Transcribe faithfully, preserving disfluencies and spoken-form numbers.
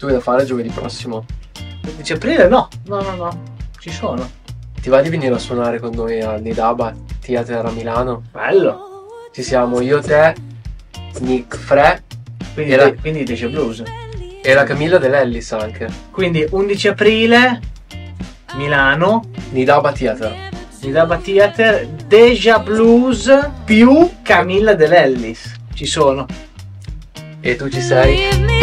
dovete fare giovedì prossimo. dieci aprile? No, no, no, no, ci sono. Ti va di venire a suonare con noi al Nidaba Theatre a Milano? Bello! Ci siamo io, te, Nick Fre, quindi, la... quindi Deja Blues. E la Camilla de Lellis anche. Quindi undici aprile, Milano. Nidaba Theatre. Nidaba Theatre, Deja Blues più Camilla de Lellis. Ci sono. E tu ci sei?